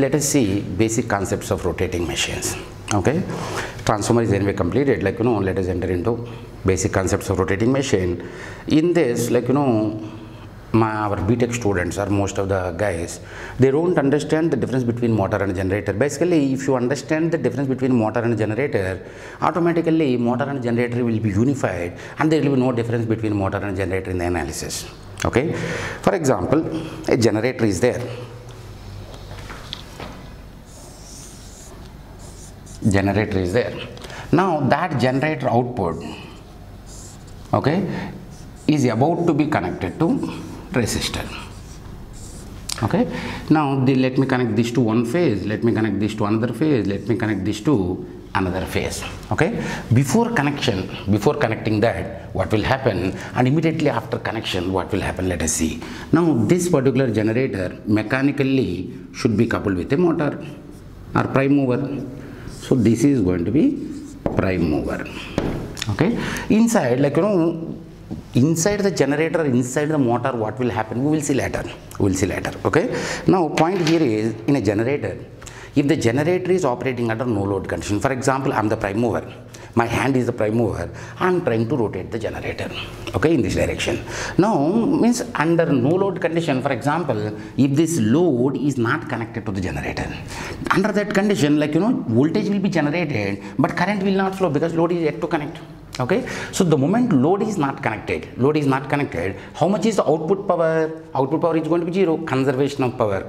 Let us see basic concepts of rotating machines. Okay, transformer is anyway completed. Like, you know, let us enter into basic concepts of rotating machine. In this, like, you know, our BTech students or most of the guys, they don't understand the difference between motor and generator. Basically, if you understand the difference between motor and generator, automatically motor and generator will be unified and there will be no difference between motor and generator in the analysis. Okay, for example, a generator is there. Generator is there. Now that generator output, okay, is about to be connected to resistor. Okay, now let me connect this to one phase, let me connect this to another phase, let me connect this to another phase. Okay, before connecting that, what will happen, and immediately after connection, what will happen, let us see. Now this particular generator mechanically should be coupled with a motor or prime mover. So this is going to be prime mover. Okay, inside, like, you know, inside the generator, inside the motor, what will happen, we will see later, okay. Now point here is, in a generator, if the generator is operating under no load condition, for example, I am the prime mover, my hand is the prime mover, I am trying to rotate the generator, okay, in this direction. Now means under no load condition, for example, if this load is not connected to the generator, under that condition, like, you know, voltage will be generated but current will not flow because load is yet to connect. Okay, so the moment load is not connected, how much is the output power? Output power is going to be zero. Conservation of power,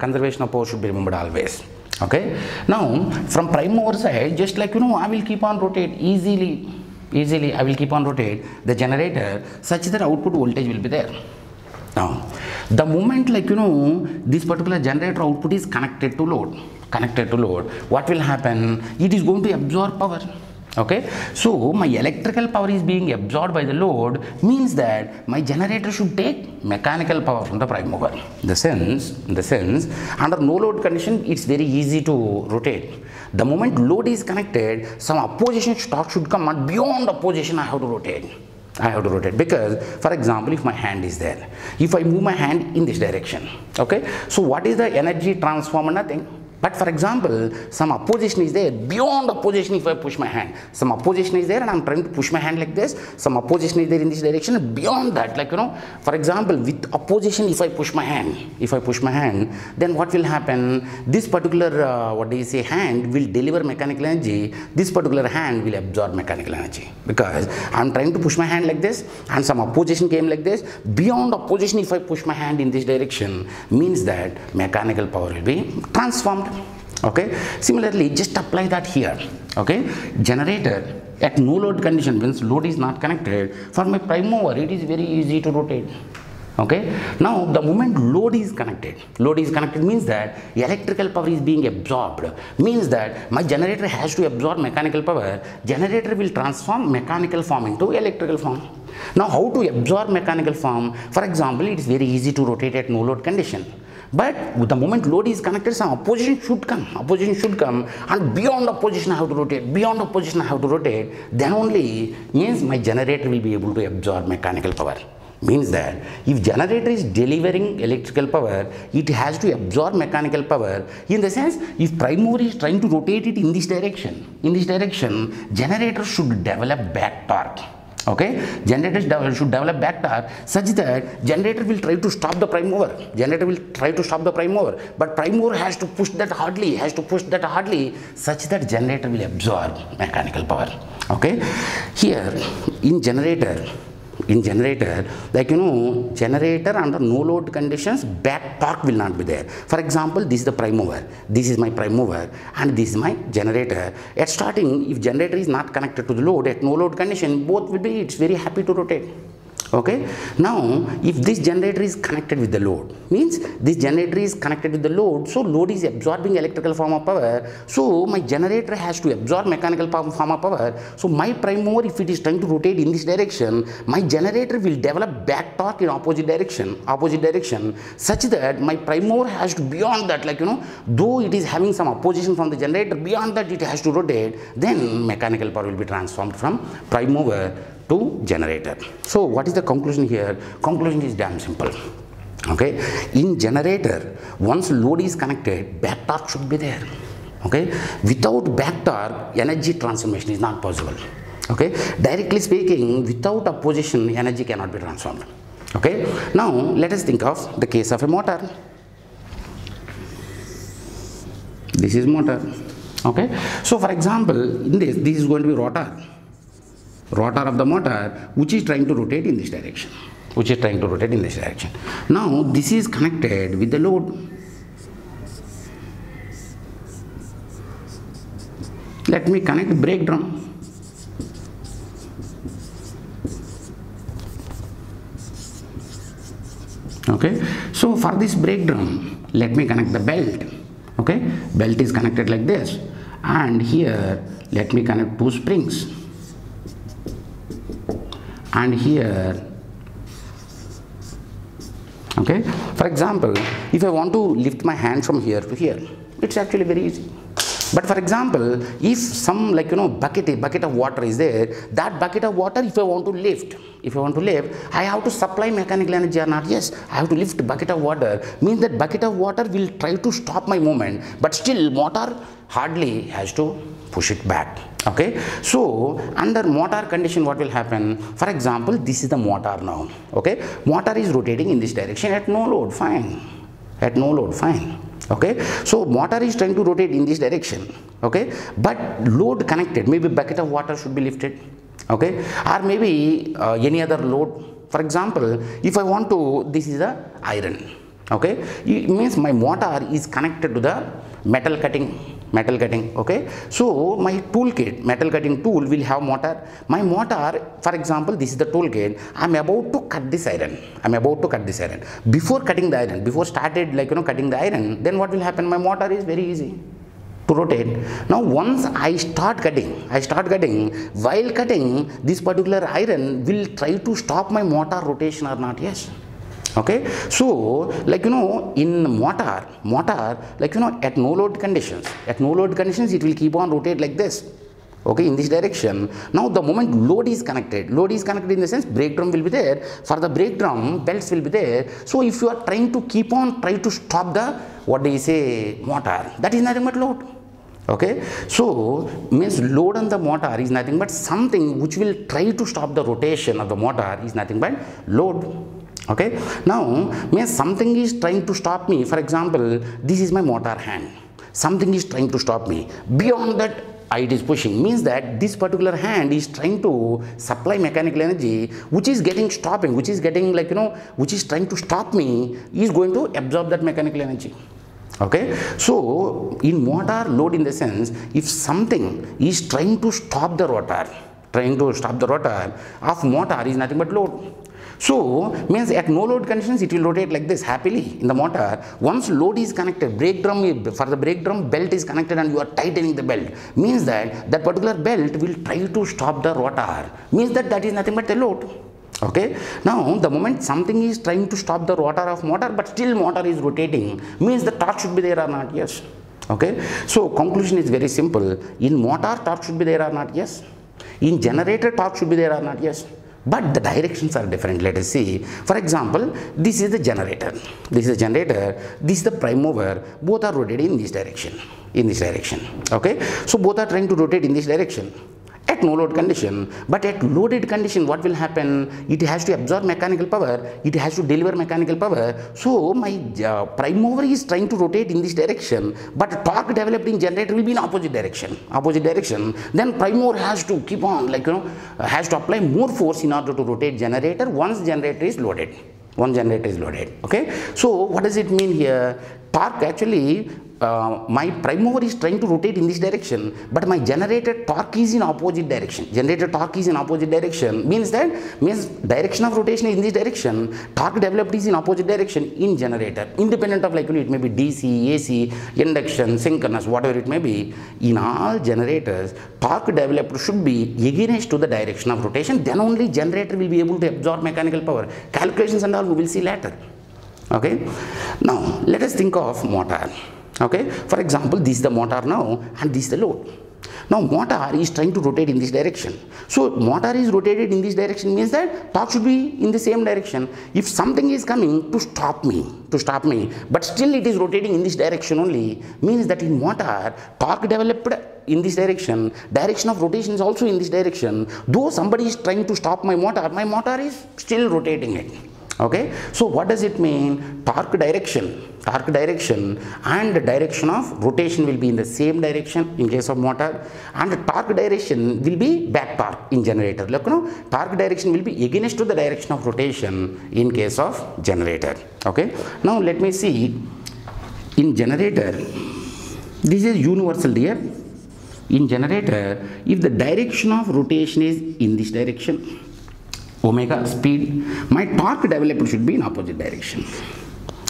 should be remembered always. Okay, now from prime mover side, just like, you know, I will keep on rotate easily, I will keep on rotate the generator such that output voltage will be there. Now, the moment, like, you know, this particular generator output is connected to load, what will happen? It is going to absorb power. Okay, so my electrical power is being absorbed by the load, means that my generator should take mechanical power from the prime mover. The sense, under no load condition, it's very easy to rotate. The moment load is connected, some opposition torque should come, and beyond opposition, I have to rotate. Because, for example, if my hand is there, if I move my hand in this direction, okay, so what is the energy transformer? Nothing. But for example, some opposition is there, beyond opposition if I push my hand. Some opposition is there and I'm trying to push my hand like this. Some opposition is there in this direction, beyond that, like, you know, for example, with opposition, if I push my hand, then what will happen? This particular, hand will deliver mechanical energy. This particular hand will absorb mechanical energy. Because I'm trying to push my hand like this and some opposition came like this. Beyond opposition, if I push my hand in this direction, means that mechanical power will be transformed. Okay, similarly, just apply that here. Okay, generator at no load condition, means load is not connected, for my prime mover it is very easy to rotate. Okay, now the moment load is connected, means that electrical power is being absorbed, means that my generator has to absorb mechanical power. Generator will transform mechanical form into electrical form. Now how to absorb mechanical form? For example, it is very easy to rotate at no load condition. But the moment load is connected, some opposition should come, and beyond opposition I have to rotate, then only means my generator will be able to absorb mechanical power. Means that if generator is delivering electrical power, it has to absorb mechanical power. In the sense, if prime mover is trying to rotate it in this direction, generator should develop back torque. Okay, generators should develop back torque such that generator will try to stop the prime mover. But prime mover has to push that hardly, such that generator will absorb mechanical power. Okay, here in generator, like, you know, generator under no load conditions, back torque will not be there. For example, this is the prime mover, this is my prime mover, and this is my generator. At starting, if generator is not connected to the load, at no load condition, both will be, it's very happy to rotate. Okay, now if this generator is connected with the load, means this generator is connected with the load, so load is absorbing electrical form of power, so my generator has to absorb mechanical form of power. So my prime mover, if it is trying to rotate in this direction, my generator will develop back torque in opposite direction, such that my prime mover has to, beyond that, like, you know, though it is having some opposition from the generator, beyond that it has to rotate. Then mechanical power will be transformed from prime mover to generator. So what is the conclusion here? Conclusion is damn simple. Okay, in generator, once load is connected, back torque should be there. Okay, without back torque, energy transformation is not possible. Okay, directly speaking, without opposition, energy cannot be transformed. Okay, now let us think of the case of a motor. This is motor. Okay, so for example, in this is going to be rotor of the motor, which is trying to rotate in this direction. Now this is connected with the load. Let me connect brake drum. Okay, so for this brake drum, let me connect the belt. Okay, belt is connected like this, and here let me connect two springs, and here. Okay, for example, if I want to lift my hand from here to here, it's actually very easy. But for example, if some bucket of water is there, that bucket of water, if I want to lift, I have to supply mechanical energy or not? Yes, I have to lift a bucket of water. Means that bucket of water will try to stop my movement, but still motor hardly has to push it back. Okay, so under motor condition, what will happen? For example, this is the motor now. Okay, motor is rotating in this direction at no load, fine. Okay, so motor is trying to rotate in this direction. Okay, but load connected, maybe bucket of water should be lifted. Okay, or maybe any other load. For example, if I want to, this is a iron. Okay, it means my motor is connected to the metal cutting. Okay, so my toolkit, metal cutting tool will have motor. My motor, for example, this is the toolkit. I'm about to cut this iron. Before starting cutting the iron, then what will happen? My motor is very easy to rotate. Now once I start cutting, while cutting, this particular iron will try to stop my motor rotation or not? Yes. Okay, so in motor, at no load conditions, it will keep on rotate like this. Okay, in this direction. Now the moment load is connected in the sense brake drum will be there. For the brake drum, belts will be there. So if you are trying to stop the motor, that is nothing but load. Okay, so means load on the motor is nothing but something which will try to stop the rotation of the motor is nothing but load. Okay, now means something is trying to stop me. For example, this is my motor hand. Something is trying to stop me. Beyond that, it is pushing. Means that this particular hand is trying to supply mechanical energy, which is trying to stop me, is going to absorb that mechanical energy. Okay, so in motor load, in the sense, if something is trying to stop the rotor of motor is nothing but load. So means at no load conditions, it will rotate like this happily in the motor. Once load is connected, for the brake drum, belt is connected and you are tightening the belt. Means that that particular belt will try to stop the rotor. Means that is nothing but a load. Okay, now the moment something is trying to stop the rotor of motor, but still motor is rotating, means the torque should be there or not? Yes. Okay, so conclusion is very simple. In motor, torque should be there or not? Yes. In generator, torque should be there or not? Yes. But the directions are different. Let us see. For example, this is the generator. This is the prime mover. Both are rotating in this direction. Okay. So both are trying to rotate in this direction at no load condition. But at loaded condition, what will happen? It has to absorb mechanical power. It has to deliver mechanical power. So my prime mover is trying to rotate in this direction. But torque developed in generator will be in opposite direction. Then prime mover has to keep on has to apply more force in order to rotate generator once generator is loaded. Okay. So what does it mean here? Torque actually, my prime mover is trying to rotate in this direction, but my generated torque is in opposite direction. Means that direction of rotation is in this direction. Torque developed is in opposite direction in generator. Independent of it may be DC, AC, induction, synchronous, whatever it may be. In all generators, torque developed should be against to the direction of rotation. Then only generator will be able to absorb mechanical power. Calculations and all we will see later. Okay, now let us think of motor. Okay, for example, this is the motor now and this is the load. Now motor is trying to rotate in this direction. So motor is rotated in this direction means that torque should be in the same direction. If something is coming to stop me, but still it is rotating in this direction only, means that in motor torque developed in this direction, direction of rotation is also in this direction. Though somebody is trying to stop my motor is still rotating it. Okay, so what does it mean? Torque direction and the direction of rotation will be in the same direction in case of motor, and the torque direction will be back torque in generator. Look, no? Torque direction will be against to the direction of rotation in case of generator. Okay, now let me see in generator. This is universal here. In generator, if the direction of rotation is in this direction, omega speed, my torque developed should be in opposite direction.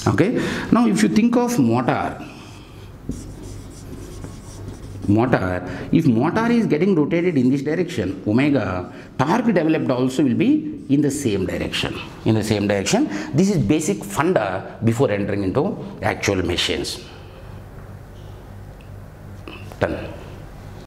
Okay. Now, if you think of motor, if motor is getting rotated in this direction, omega, torque developed also will be in the same direction. This is basic funda before entering into actual machines. Done.